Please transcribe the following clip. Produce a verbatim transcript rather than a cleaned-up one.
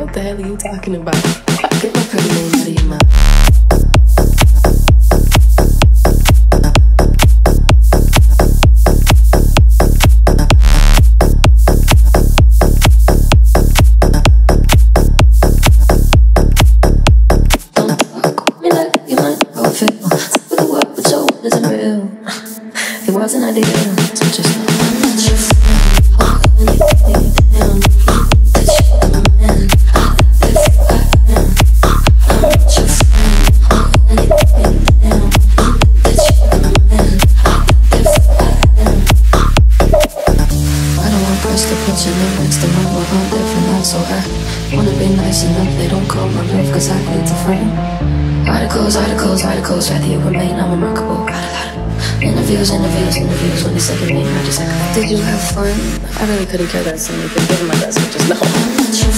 What the hell are you talking about? Get my pretty name out of your mouth. Did you have fun? I really couldn't care less anything. Give my best, but just no.